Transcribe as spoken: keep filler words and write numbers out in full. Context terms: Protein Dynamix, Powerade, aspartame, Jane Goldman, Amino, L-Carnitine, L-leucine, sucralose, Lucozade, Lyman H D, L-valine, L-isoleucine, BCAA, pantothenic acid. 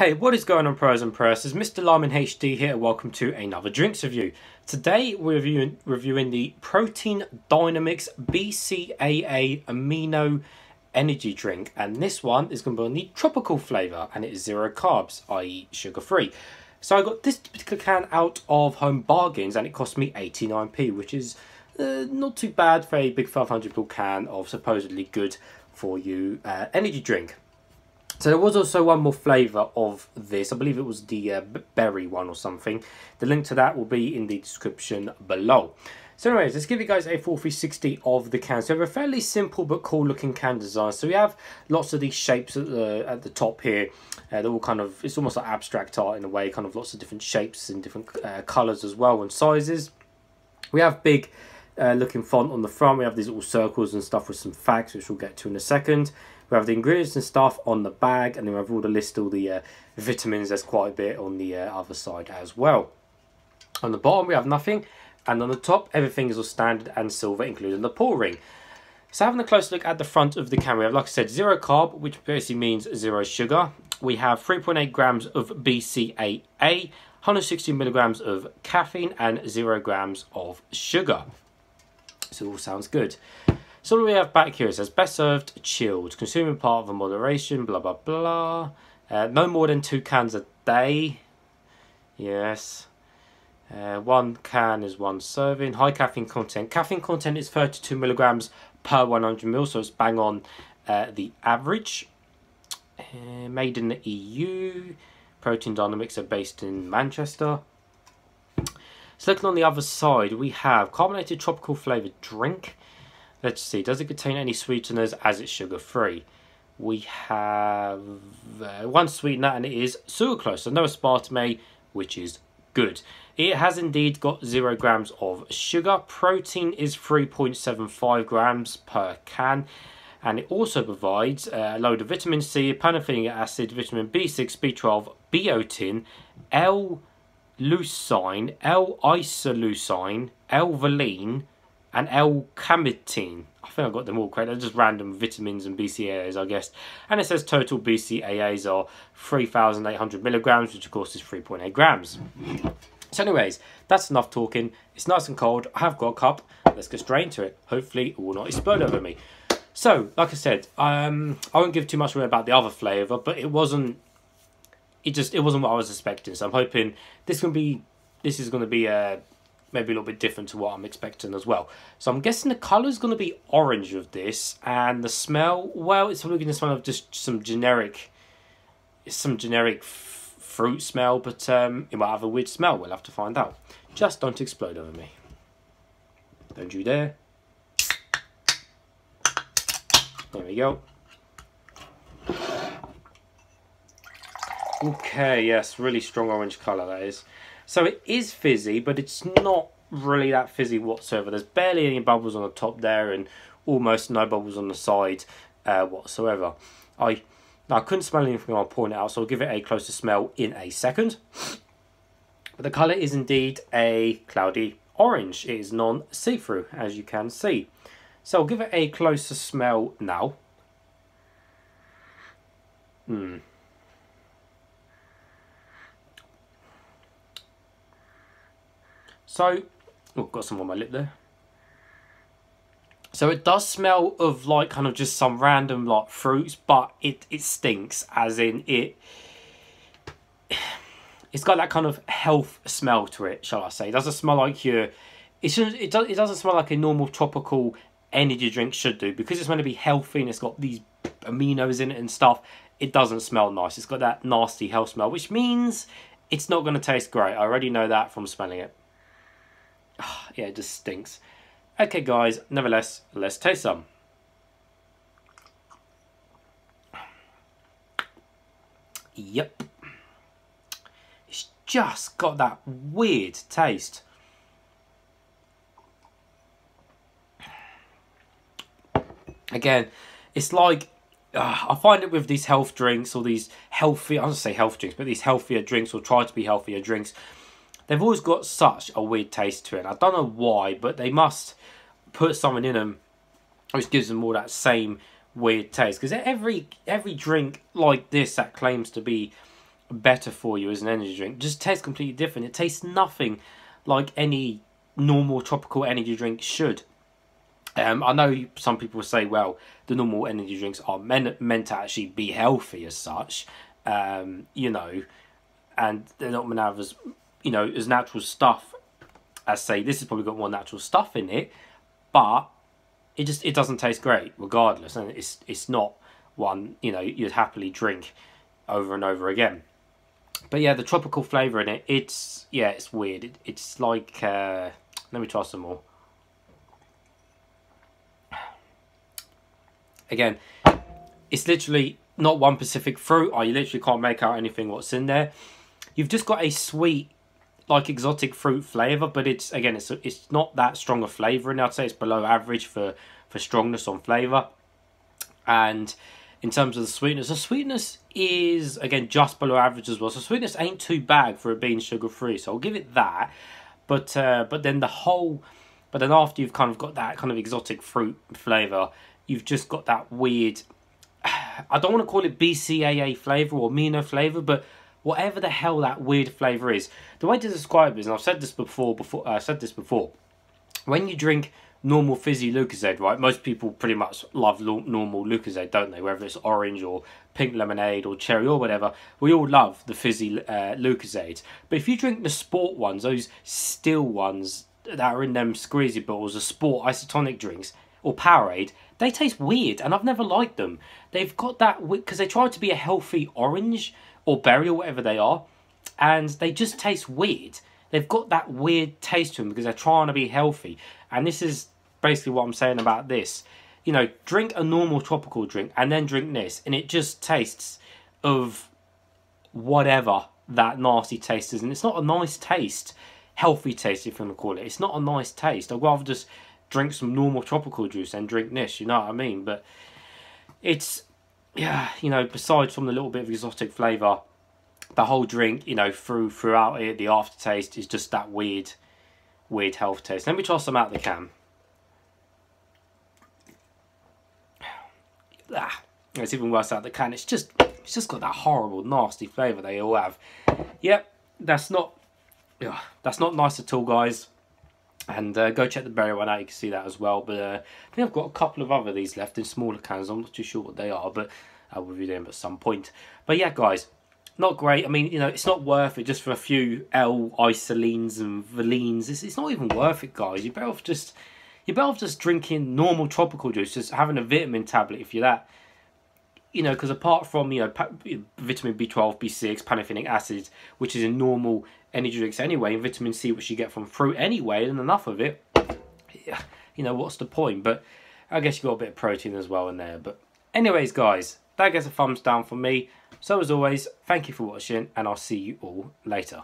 Hey, what is going on, pros and pressers? Mister Lyman H D here. Welcome to another drinks review. Today we're reviewing, reviewing the Protein Dynamix B C A A Amino Energy Drink, and this one is going to be on the tropical flavour, and it is zero carbs, that is sugar-free. So I got this particular can out of Home Bargains, and it cost me eighty-nine p, which is uh, not too bad for a big five hundred milliliter can of supposedly good for you uh, energy drink. So there was also one more flavour of this. I believe it was the uh, berry one or something. The link to that will be in the description below. So anyways, let's give you guys a four three sixty of the can. So they're a fairly simple but cool looking can design. So we have lots of these shapes at the, at the top here. Uh, they're all kind of, it's almost like abstract art in a way, kind of lots of different shapes and different uh, colours as well and sizes. We have big uh, looking font on the front. We have these little circles and stuff with some facts, which we'll get to in a second. We have the ingredients and stuff on the bag, and then we have all the list, all the uh, vitamins. There's quite a bit on the uh, other side as well. On the bottom, we have nothing, and on the top, everything is all standard and silver, including the pour ring. So having a close look at the front of the can, we have, like I said, zero carb, which basically means zero sugar. We have three point eight grams of B C A A, one hundred sixty milligrams of caffeine, and zero grams of sugar. So it all sounds good. So what do we have back here? It says, best served chilled, consuming part of a moderation, blah, blah, blah. Uh, no more than two cans a day. Yes. Uh, one can is one serving. High caffeine content. Caffeine content is thirty-two milligrams per one hundred milliliters, so it's bang on uh, the average. Uh, made in the E U. Protein Dynamix are based in Manchester. So looking on the other side, we have carbonated tropical flavoured drink. Let's see, does it contain any sweeteners as it's sugar-free? We have uh, one sweetener, and it is sucralose, so no aspartame, which is good. It has indeed got zero grams of sugar. Protein is three point seven five grams per can, and it also provides a load of vitamin C, pantothenic acid, vitamin B six, B twelve, biotin, L-leucine, L-isoleucine, L-valine, and L-Carnitine. I think I've got them all correct. They're just random vitamins and B C A As, I guess. And it says total B C A As are three thousand eight hundred milligrams, which of course is three point eight grams. So anyways, that's enough talking. It's nice and cold. I have got a cup. Let's get straight into it. Hopefully it will not explode over me. So, like I said, um, I won't give too much away about the other flavour, but it wasn't, it just, it wasn't what I was expecting. So I'm hoping this can be, this is going to be a, maybe a little bit different to what I'm expecting as well. So I'm guessing the colour is going to be orange of this, and the smell, well, it's probably going to smell of just some generic, some generic f fruit smell, but um, it might have a weird smell. We'll have to find out. Just don't explode over me. Don't you dare. There we go. Okay, yes, really strong orange colour that is. So it is fizzy, but it's not really that fizzy whatsoever. There's barely any bubbles on the top there, and almost no bubbles on the side uh, whatsoever. I I couldn't smell anything while pouring it out, so I'll give it a closer smell in a second. But the colour is indeed a cloudy orange. It is non-see-through, as you can see. So I'll give it a closer smell now. Hmm. So, oh, got some on my lip there. So it does smell of like kind of just some random like fruits, but it it stinks, as in it. It's got that kind of health smell to it, shall I say? It doesn't smell like your. It should. It does. It doesn't smell like a normal tropical energy drink should do, because it's meant to be healthy and it's got these aminos in it and stuff. It doesn't smell nice. It's got that nasty health smell, which means it's not going to taste great. I already know that from smelling it. Yeah, it just stinks. Okay, guys, nevertheless, let's taste some. Yep. It's just got that weird taste. Again, it's like, uh, I find it with these health drinks or these healthy, I don't say health drinks, but these healthier drinks or try to be healthier drinks. They've always got such a weird taste to it. I don't know why, but they must put something in them which gives them all that same weird taste. Because every every drink like this that claims to be better for you as an energy drink. It just tastes completely different. It tastes nothing like any normal tropical energy drink should. Um, I know some people say, well, the normal energy drinks are men meant to actually be healthy as such, um, you know, and they're not meant to have as, you know, as natural stuff as, say, this has probably got more natural stuff in it, but it just, it doesn't taste great regardless, and it's, it's not one, you know, you'd happily drink over and over again. But yeah, the tropical flavour in it, it's, yeah, it's weird. It, it's like, uh, let me try some more. Again, it's literally not one specific fruit, or you literally can't make out anything what's in there. You've just got a sweet, like exotic fruit flavour, but it's, again, it's it's not that strong a flavour in it. I'd say it's below average for, for strongness on flavour. And in terms of the sweetness, the sweetness is, again, just below average as well. So sweetness ain't too bad for it being sugar-free, so I'll give it that. But uh, but then the whole, but then after you've kind of got that kind of exotic fruit flavour, you've just got that weird, I don't want to call it B C A A flavour or amino flavour, but whatever the hell that weird flavour is. The way to describe it is, and I've said this before, before uh, I've said this before, when you drink normal fizzy Lucozade, right, most people pretty much love normal Lucozade, don't they? Whether it's orange or pink lemonade or cherry or whatever, we all love the fizzy uh, Lucozade. But if you drink the sport ones, those still ones that are in them squeezy bottles, the sport isotonic drinks, or Powerade, they taste weird, and I've never liked them. They've got that, because they try to be a healthy orange or berry or whatever they are, and they just taste weird. They've got that weird taste to them because they're trying to be healthy. And this is basically what I'm saying about this. You know, drink a normal tropical drink and then drink this, and it just tastes of whatever that nasty taste is. And it's not a nice taste, healthy taste if you want to call it. It's not a nice taste. I'd rather just drink some normal tropical juice and drink this, you know what I mean? But it's, yeah, you know, besides from the little bit of exotic flavour, the whole drink, you know, through throughout it, the aftertaste is just that weird, weird health taste. Let me try some out of the can. Ah, it's even worse out of the can. It's just, it's just got that horrible, nasty flavour they all have. Yep, that's not, ugh, that's not nice at all, guys. And uh, go check the berry one out, you can see that as well. But uh, I think I've got a couple of other of these left in smaller cans. I'm not too sure what they are, but I'll review them at some point. But yeah, guys, not great. I mean, you know, it's not worth it just for a few L-isoleucines and valines. It's, it's not even worth it, guys. You're better off just, you're better off just drinking normal tropical juice, just having a vitamin tablet if you're that. You know, because apart from, you know, vitamin B twelve, B six, pantothenic acid, which is in normal energy drinks anyway, and vitamin C, which you get from fruit anyway, and enough of it, you know, what's the point? But I guess you've got a bit of protein as well in there. But anyways, guys, that gets a thumbs down from me. So as always, thank you for watching, and I'll see you all later.